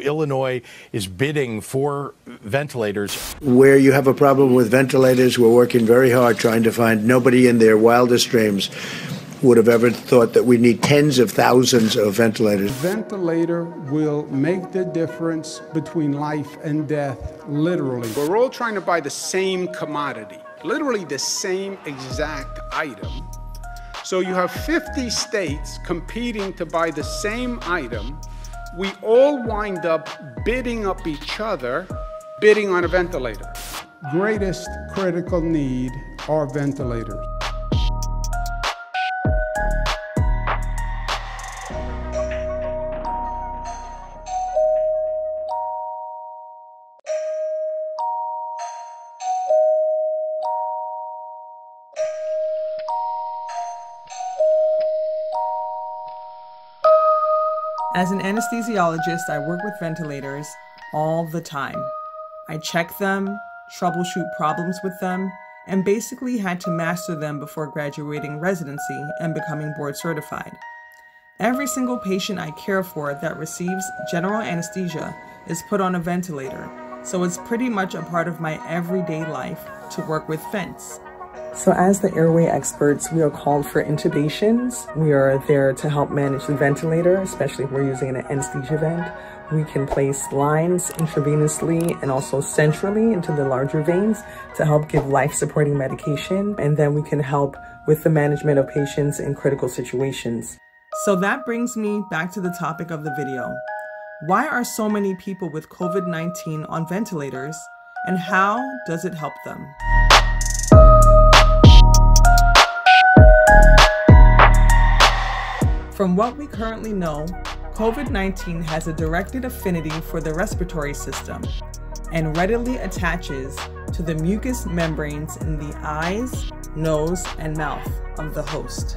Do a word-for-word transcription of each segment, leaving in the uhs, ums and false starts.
Illinois is bidding for ventilators. Where you have a problem with ventilators, we're working very hard trying to find. Nobody in their wildest dreams would have ever thought that we need tens of thousands of ventilators. Ventilator will make the difference between life and death, literally. We're all trying to buy the same commodity, literally the same exact item. So you have fifty states competing to buy the same item. We all wind up bidding up each other, bidding on a ventilator. Greatest critical need are ventilators. As an anesthesiologist, I work with ventilators all the time. I check them, troubleshoot problems with them, and basically had to master them before graduating residency and becoming board certified. Every single patient I care for that receives general anesthesia is put on a ventilator, so it's pretty much a part of my everyday life to work with vents. So as the airway experts, we are called for intubations. We are there to help manage the ventilator, especially if we're using an anesthesia vent. We can place lines intravenously and also centrally into the larger veins to help give life-supporting medication. And then we can help with the management of patients in critical situations. So that brings me back to the topic of the video. Why are so many people with COVID nineteen on ventilators, and how does it help them? From what we currently know, COVID nineteen has a directed affinity for the respiratory system and readily attaches to the mucous membranes in the eyes, nose, and mouth of the host.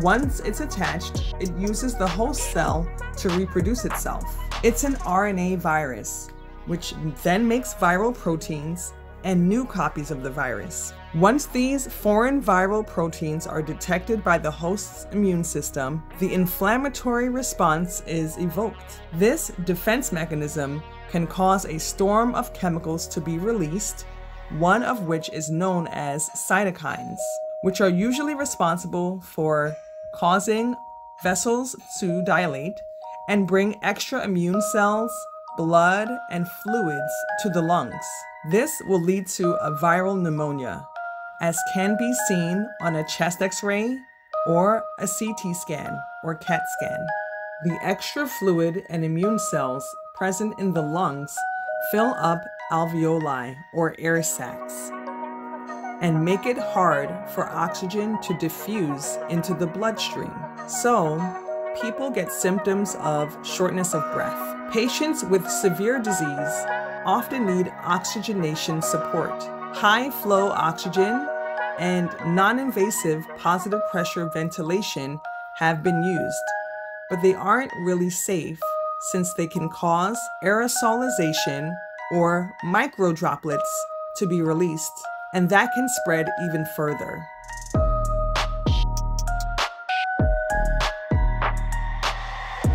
Once it's attached, it uses the host cell to reproduce itself. It's an R N A virus, which then makes viral proteins and new copies of the virus. Once these foreign viral proteins are detected by the host's immune system, the inflammatory response is evoked. This defense mechanism can cause a storm of chemicals to be released, one of which is known as cytokines, which are usually responsible for causing vessels to dilate and bring extra immune cells, blood, and fluids to the lungs. This will lead to a viral pneumonia, as can be seen on a chest X-ray or a C T scan or C A T scan. The extra fluid and immune cells present in the lungs fill up alveoli or air sacs and make it hard for oxygen to diffuse into the bloodstream. So, people get symptoms of shortness of breath. Patients with severe disease often need oxygenation support. High flow oxygen and non-invasive positive pressure ventilation have been used, but they aren't really safe since they can cause aerosolization or microdroplets to be released, and that can spread even further.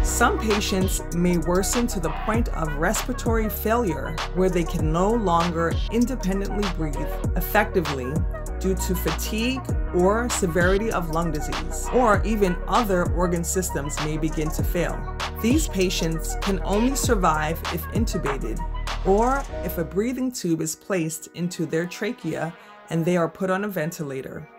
Some patients may worsen to the point of respiratory failure where they can no longer independently breathe effectively due to fatigue or severity of lung disease, or even other organ systems may begin to fail. These patients can only survive if intubated or if a breathing tube is placed into their trachea and they are put on a ventilator,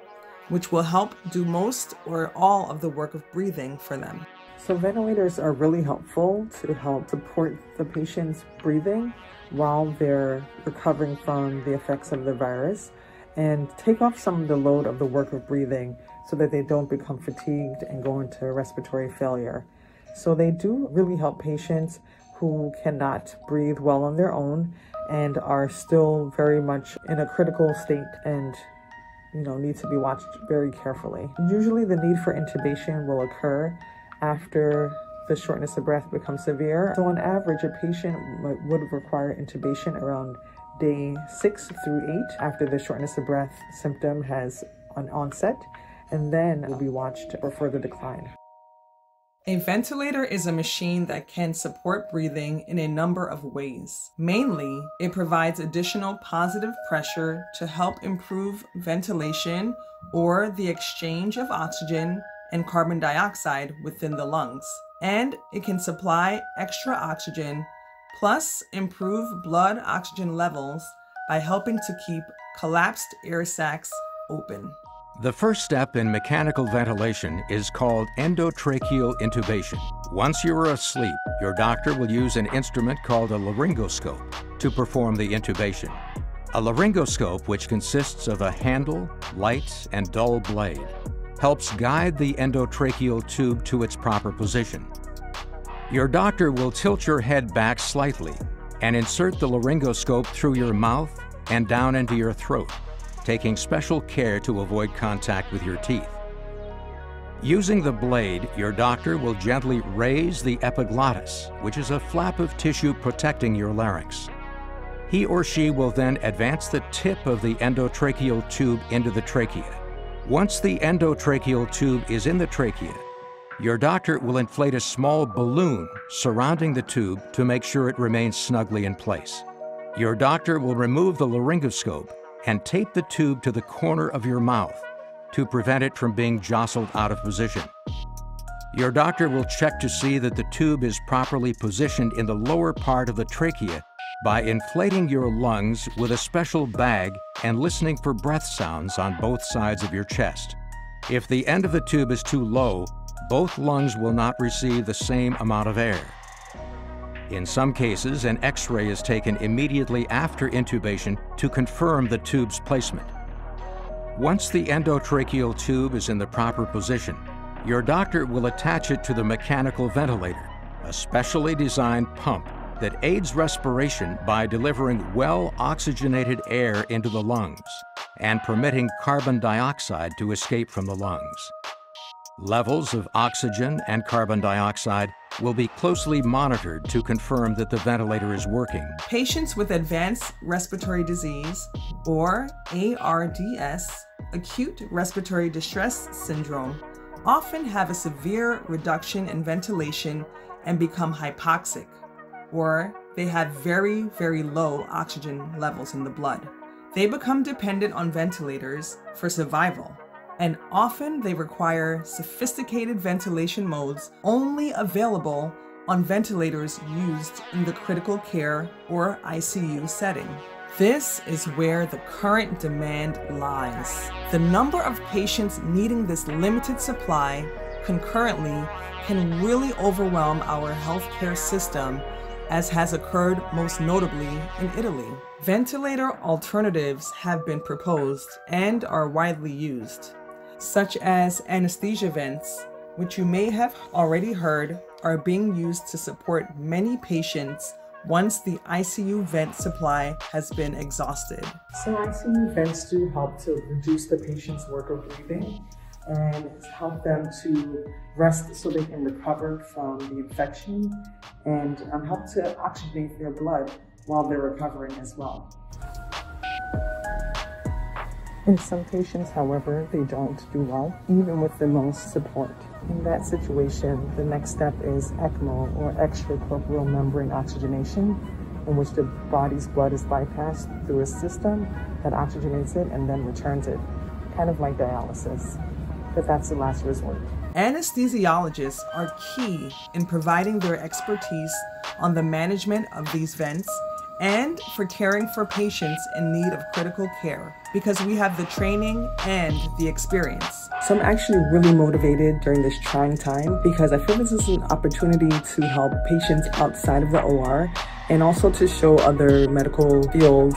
which will help do most or all of the work of breathing for them. So ventilators are really helpful to help support the patient's breathing while they're recovering from the effects of the virus, and take off some of the load of the work of breathing so that they don't become fatigued and go into respiratory failure. So they do really help patients who cannot breathe well on their own and are still very much in a critical state and you know need to be watched very carefully. Usually the need for intubation will occur after the shortness of breath becomes severe. So on average, a patient would require intubation around day six through eight after the shortness of breath symptom has an onset, and then will be watched for further decline. A ventilator is a machine that can support breathing in a number of ways. Mainly, it provides additional positive pressure to help improve ventilation or the exchange of oxygen and carbon dioxide within the lungs. And it can supply extra oxygen, plus improve blood oxygen levels by helping to keep collapsed air sacs open. The first step in mechanical ventilation is called endotracheal intubation. Once you are asleep, your doctor will use an instrument called a laryngoscope to perform the intubation. A laryngoscope, which consists of a handle, lights, and dull blade, helps guide the endotracheal tube to its proper position. Your doctor will tilt your head back slightly and insert the laryngoscope through your mouth and down into your throat, taking special care to avoid contact with your teeth. Using the blade, your doctor will gently raise the epiglottis, which is a flap of tissue protecting your larynx. He or she will then advance the tip of the endotracheal tube into the trachea. Once the endotracheal tube is in the trachea, your doctor will inflate a small balloon surrounding the tube to make sure it remains snugly in place. Your doctor will remove the laryngoscope and tape the tube to the corner of your mouth to prevent it from being jostled out of position. Your doctor will check to see that the tube is properly positioned in the lower part of the trachea by inflating your lungs with a special bag and listening for breath sounds on both sides of your chest. If the end of the tube is too low, both lungs will not receive the same amount of air. In some cases, an X-ray is taken immediately after intubation to confirm the tube's placement. Once the endotracheal tube is in the proper position, your doctor will attach it to the mechanical ventilator, a specially designed pump that aids respiration by delivering well-oxygenated air into the lungs and permitting carbon dioxide to escape from the lungs. Levels of oxygen and carbon dioxide will be closely monitored to confirm that the ventilator is working. Patients with advanced respiratory disease, or A R D S, acute respiratory distress syndrome, often have a severe reduction in ventilation and become hypoxic, or they have very, very low oxygen levels in the blood. They become dependent on ventilators for survival, and often they require sophisticated ventilation modes only available on ventilators used in the critical care or I C U setting. This is where the current demand lies. The number of patients needing this limited supply concurrently can really overwhelm our healthcare system, as has occurred most notably in Italy. Ventilator alternatives have been proposed and are widely used, such as anesthesia vents, which you may have already heard are being used to support many patients once the I C U vent supply has been exhausted. So I C U vents do help to reduce the patient's work of breathing and help them to rest so they can recover from the infection and um, help to oxygenate their blood while they're recovering as well. In some patients, however, they don't do well, even with the most support. In that situation, the next step is ECMO, or extracorporeal membrane oxygenation, in which the body's blood is bypassed through a system that oxygenates it and then returns it, kind of like dialysis, but that's the last resort. Anesthesiologists are key in providing their expertise on the management of these vents and for caring for patients in need of critical care, because we have the training and the experience. So I'm actually really motivated during this trying time, because I feel this is an opportunity to help patients outside of the O R and also to show other medical fields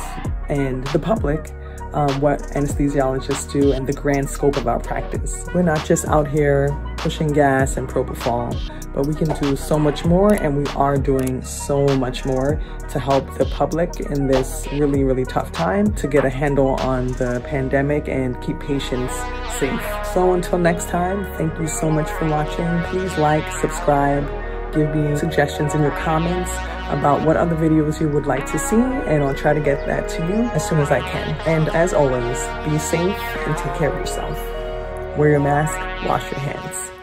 and the public um, what anesthesiologists do and the grand scope of our practice. We're not just out here pushing gas and propofol, but we can do so much more, and we are doing so much more to help the public in this really, really tough time to get a handle on the pandemic and keep patients safe. So until next time, thank you so much for watching. Please like, subscribe, give me suggestions in your comments about what other videos you would like to see, and I'll try to get that to you as soon as I can. And as always, be safe and take care of yourself. Wear your mask, wash your hands.